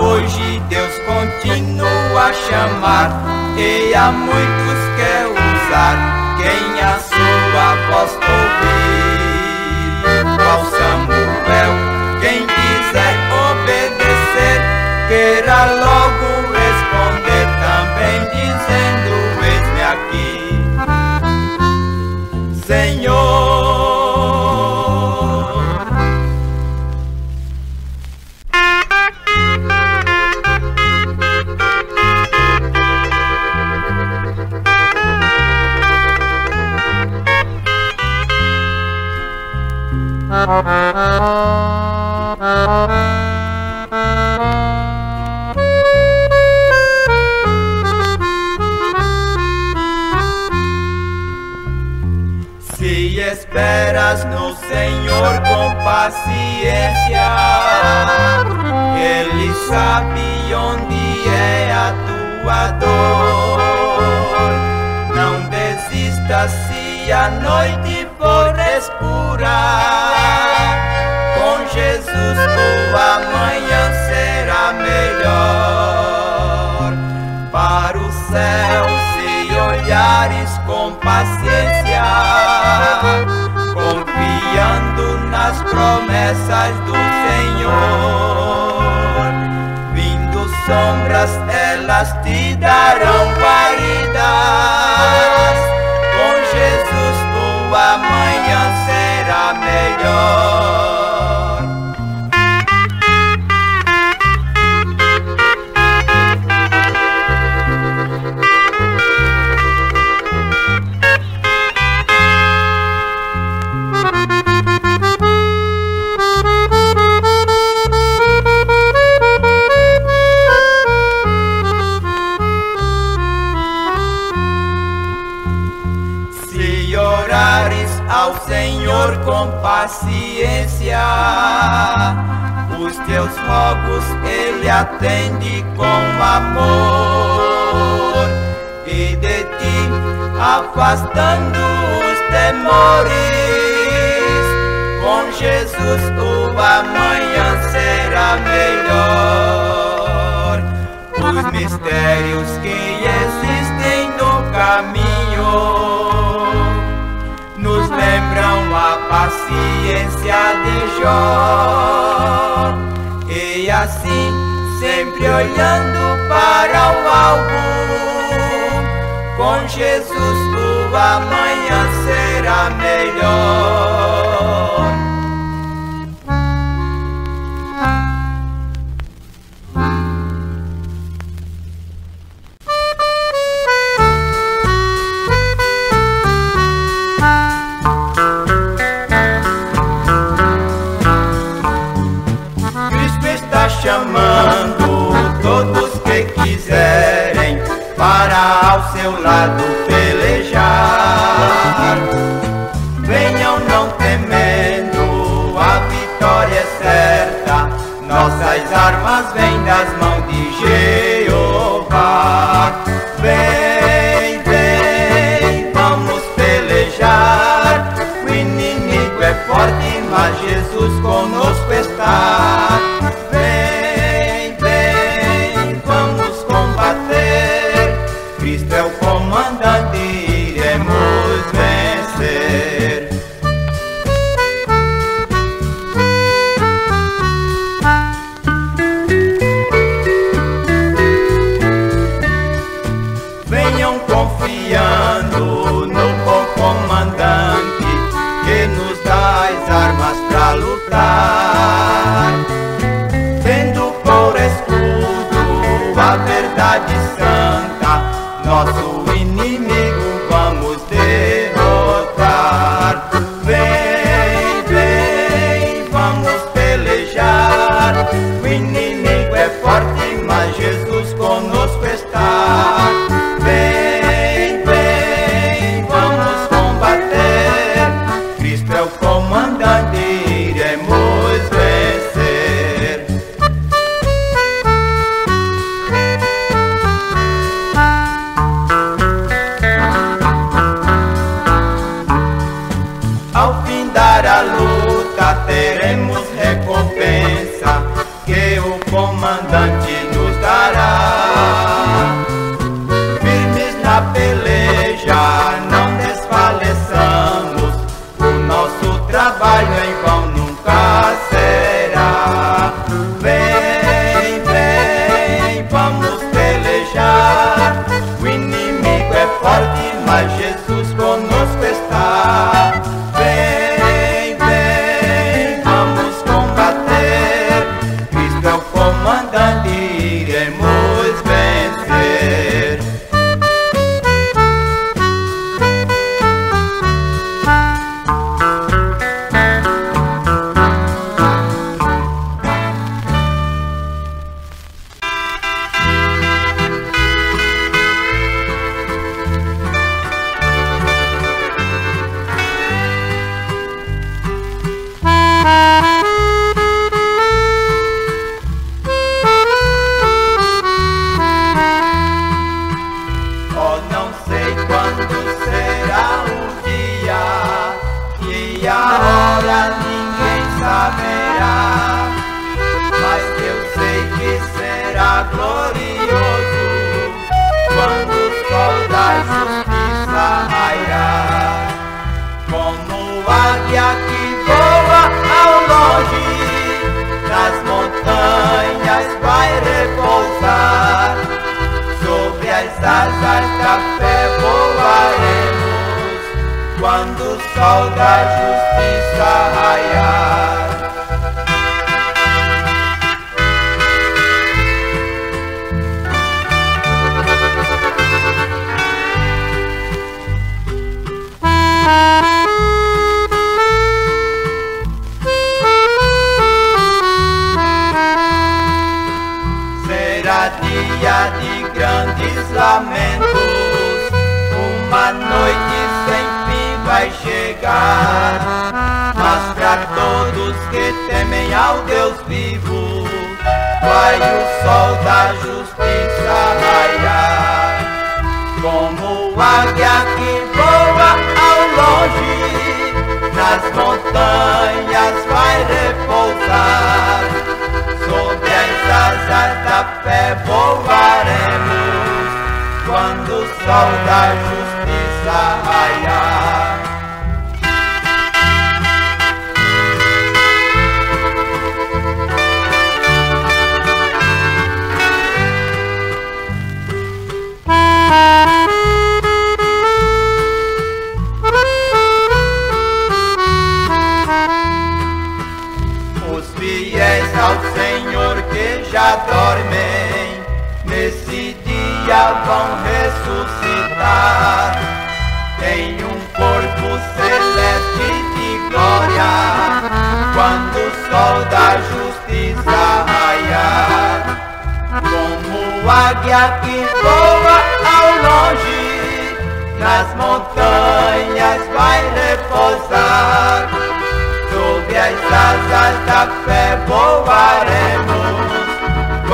Hoje Deus continua a chamar, e a muitos quer usar quem a sua voz ouvir. Qual Samuel, quem quiser obedecer, queira logo responder também dizendo: eis-me aqui, Senhor. Se esperas no Senhor com paciência, Ele sabe onde é a tua dor. Não desistas se a noite for escura, com Jesus tua manhã será melhor. Para o céu se olhares com paciência, confiando nas promessas do Senhor, vindo sombras elas te darão guaridas, com Jesus tua manhã será melhor. Ao Senhor com paciência, os teus rogos Ele atende com amor, e de ti afastando os temores, com Jesus tua manhã será melhor. Os mistérios que existem no caminho nos lembram a paciência de Jó, e assim, sempre olhando para o alvo, com Jesus tua manhã será melhor. Chamando todos que quiserem para ao seu lado pelejar, venham não temendo, a vitória é certa, nossas armas vêm da nas mãos de Jeová. Vem, vem, vamos pelejar. O inimigo é forte, mas Jesus conosco está. Vem, vem, vamos combater. Cristo é o comandante, iremos vencer. Venham confiando no bom comandante, que nos dá as armas pra lutar, tendo por escudo a verdade santa, nosso inimigo vamos derrotar. Vem, vem, vamos pelejar. O inimigo é forte, mas Jesus conosco está. Vem, vem, vamos combater. Cristo é o comandante, iremos vencer. Ao findar a luta teremos recompensa, que o comandante nos dará. Firmes na peleja não desfaleçamos, o nosso trabalho em vão nunca será. Vem, vem, vamos pelejar. O inimigo é forte, mas Jesus conosco está. Vem, vem, vamos combater. Cristo é o comandante, iremos vencer.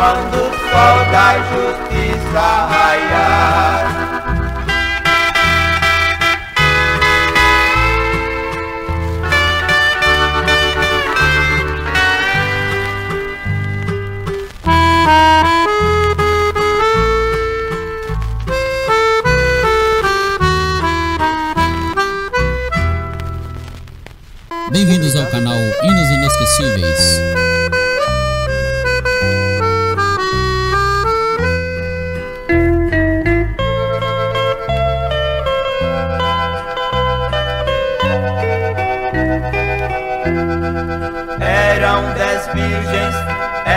quando o sol da justiça raiar. Bem-vindos ao canal Hinos Inesquecíveis.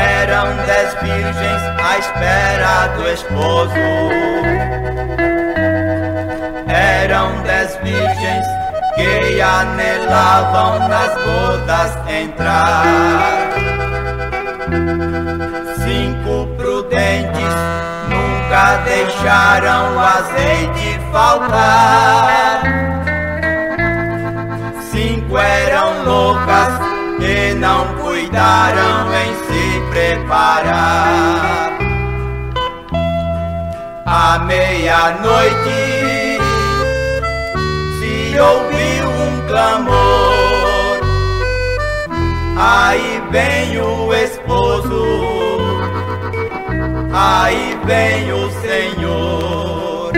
Eram 10 virgens à espera do esposo. Eram 10 virgens que anelavam nas bodas entrar. 5 prudentes nunca deixaram o azeite faltar. 5 eram loucas que não cuidaram em se preparar. À meia-noite se ouviu um clamor, aí vem o Senhor.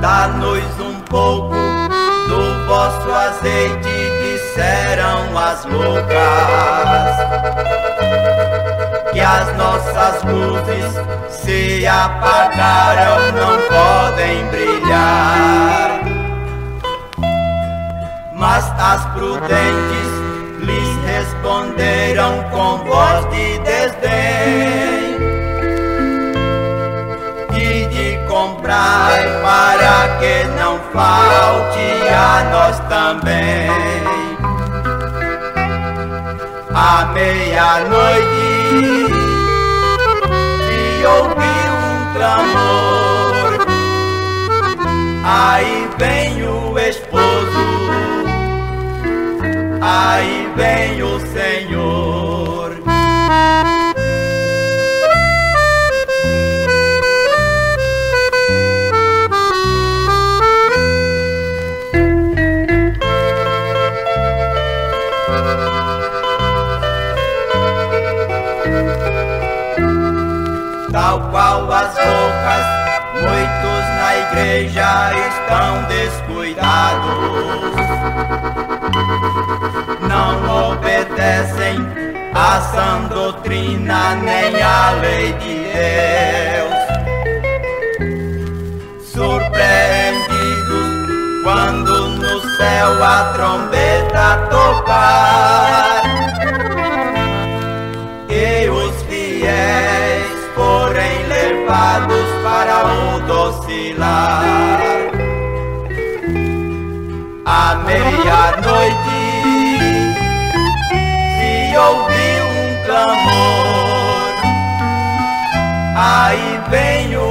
Dá-nos um pouco do vosso azeite, disseram as loucas, que as nossas luzes se apagaram, não podem brilhar. Mas as prudentes lhes responderam com voz de desdém: Ide comprar para que não falte a nós também. À meia-noite se ouviu um clamor, aí vem o Senhor. Tal qual as loucas, muitos na igreja estão descuidados, não obedecem à sã doutrina nem à lei de Deus. Surpreendidos quando no céu a trombeta tocar, e os fiéis forem levados para o doce lar. À meia-noite se ouviu um clamor, aí vem o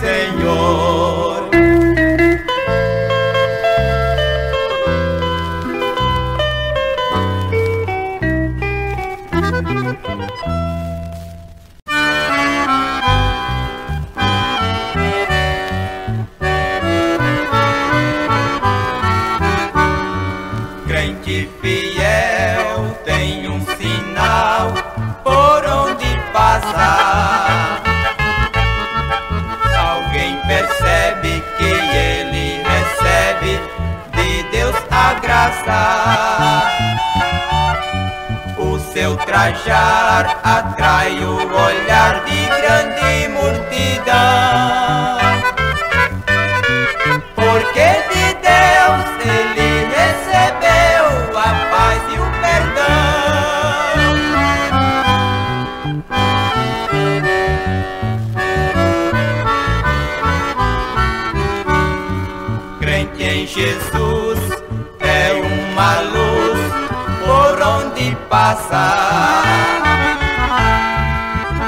Senhor. Crente fiel tem um sinal por onde passar. Alguém percebe que ele recebe de Deus a graça. O seu trajar atrai o olhar de grande multidão, porque de Deus ele recebeu a paz e o perdão. Crente em Jesus é uma passar,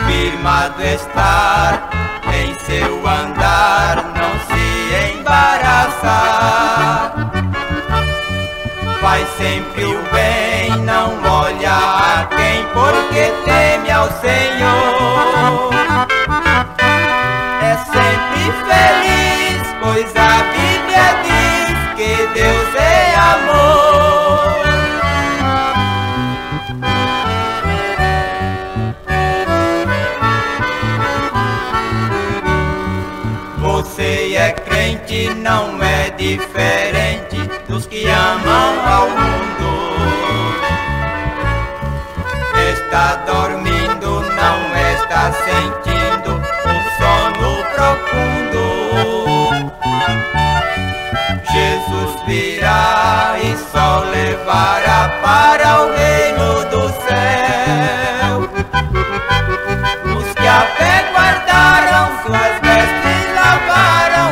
firmado estar em seu andar, não se embaraçar. Faz sempre o bem, não olha a quem, porque teme ao Senhor. É sempre feliz, pois a Bíblia diz que Deus é amor. Você é crente, não é diferente dos que amam ao mundo. Está dormindo, não está sentindo um sono profundo. Jesus virá e só levará para o reino do céu os que a fé guardaram, suas vestes lavaram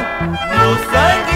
no sangue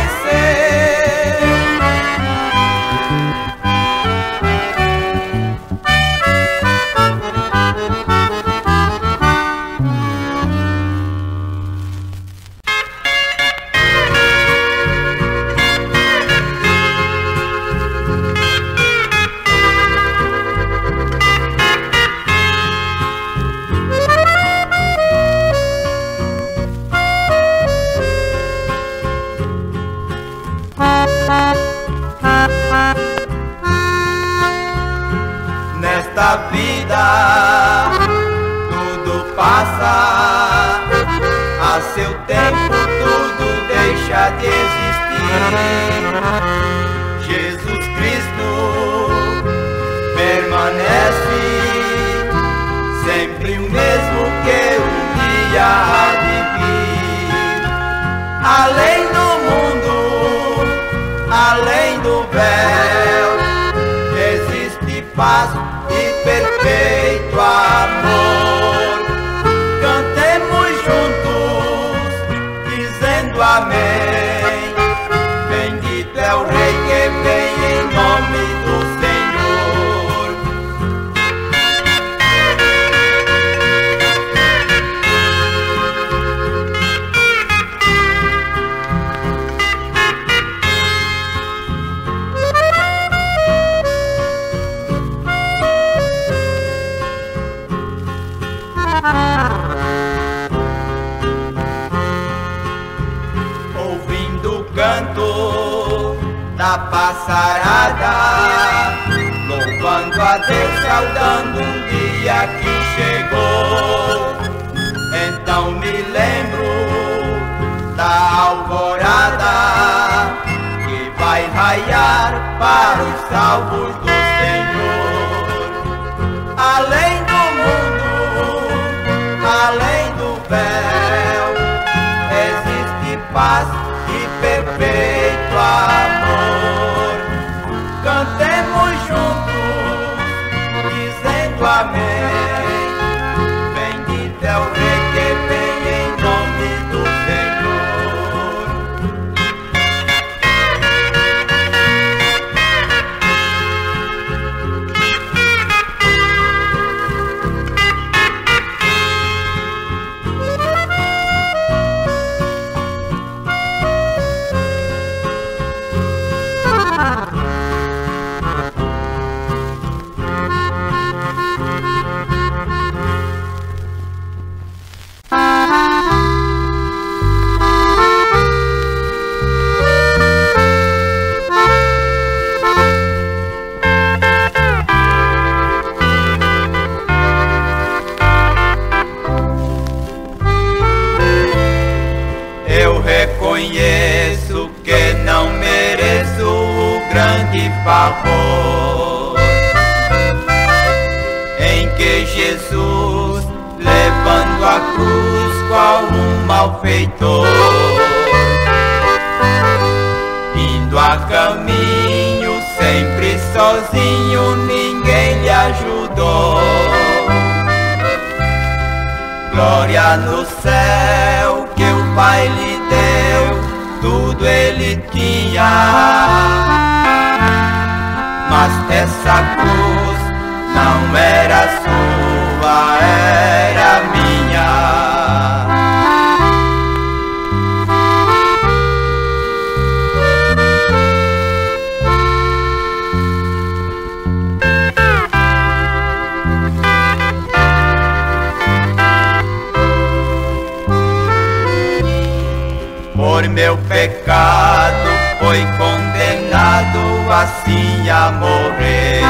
de existir. Jesus Cristo permanece sempre o mesmo que um dia há de vir. Além do mundo, além do véu, existe paz e perfeito amor. Cantemos juntos, dizendo amém. Passarada, louvando a Deus, saudando um dia que chegou. Então me lembro da alvorada que vai raiar para os salvos do Senhor. Além do mundo, além do véu, existe paz e perfeito amor. Cantemos juntos, dizendo amém. Bendito é o Rei que vem em nome do favor em que Jesus, levando a cruz qual um malfeitor, indo a caminho sempre sozinho, ninguém lhe ajudou. Glória no céu que o Pai lhe deu, tudo ele tinha, mas essa cruz não era sua, era minha. Por meu pecado foi condenado assim a morrer,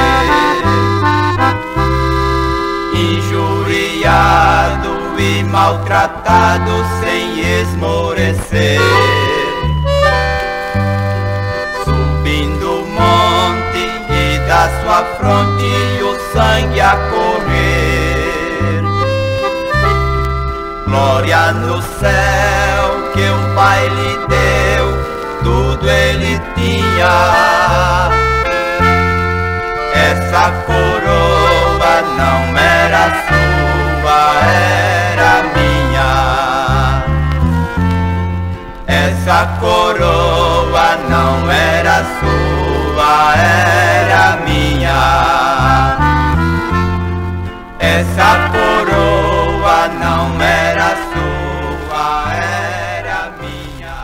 injuriado e maltratado sem esmorecer, subindo o monte e da sua fronte o sangue a correr. Glória no céu que o Pai lhe deu, tudo ele tinha. Essa coroa não era sua, era minha. Essa coroa não era sua, era minha. Essa coroa não era sua, era minha.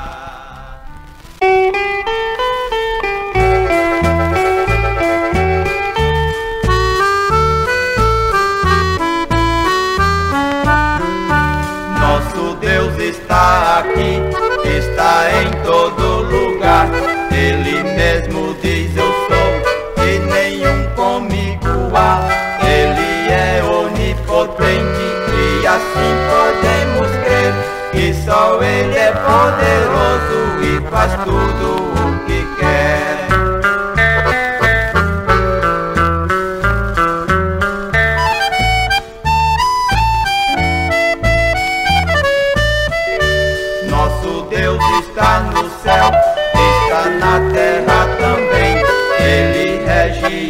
Aqui, está em todo lugar. Ele mesmo diz: eu sou, e nenhum comigo há. Ele é onipotente e assim podemos crer que só ele é poderoso e faz tudo o que quer.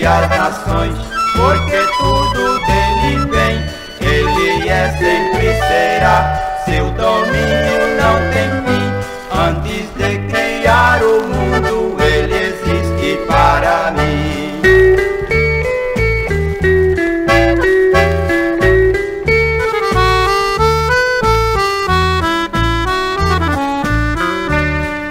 As nações, porque tudo dele vem, ele é, sempre será, seu domínio não tem fim. Antes de criar o mundo, ele existe para mim.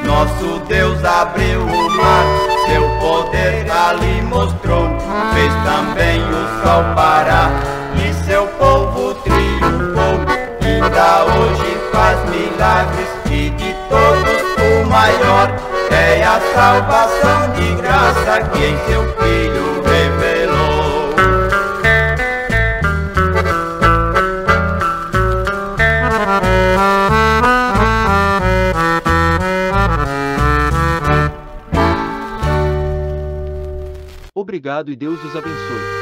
Nosso Deus abriu o mar, seu poder ali mostrou, fez também o sol parar, e seu povo triunfou. Ainda hoje faz milagres, e de todos o maior é a salvação de graça que em seu Filho revelou. Obrigado e Deus os abençoe. Obrigado.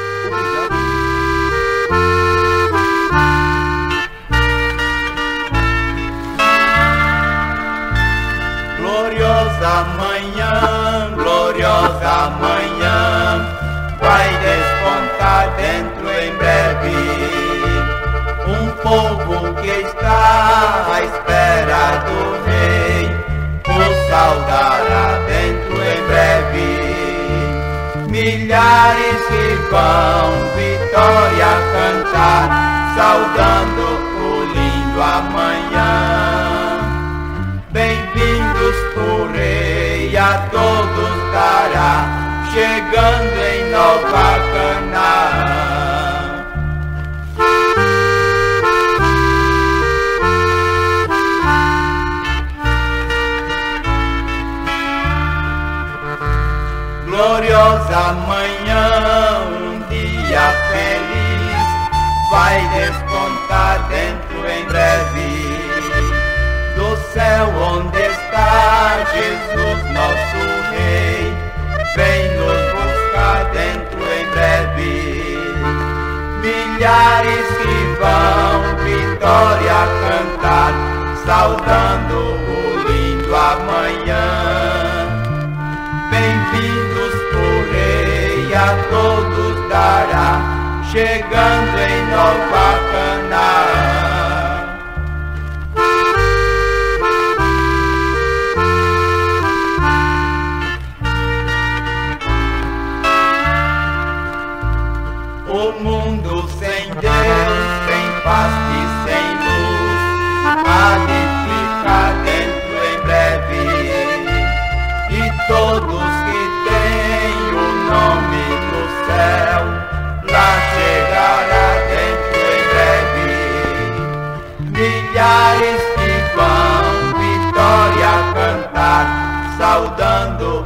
Gloriosa manhã, vai despontar dentro em breve. Um povo que está à espera do Rei o saudará dentro em breve. Milhares que vão vitória cantar, saudando o lindo amanhã. Bem-vindos o Rei a todos dará, chegando em Nova Canaã. Gloriosa manhã, um dia feliz vai despontar dentro em breve. Do céu onde está Jesus nosso Rei, vem nos buscar dentro em breve. Milhares que vão vitória cantar, saudando o lindo amanhã. Bem-vindos o Rei a todos dará, chegando em Nova Canaã. O um mundo sem Deus, sem paz e sem luz, há de ficar dentro em breve. E todos que têm o nome do céu, lá chegará dentro em breve. Milhares que vão vitória cantar, saudando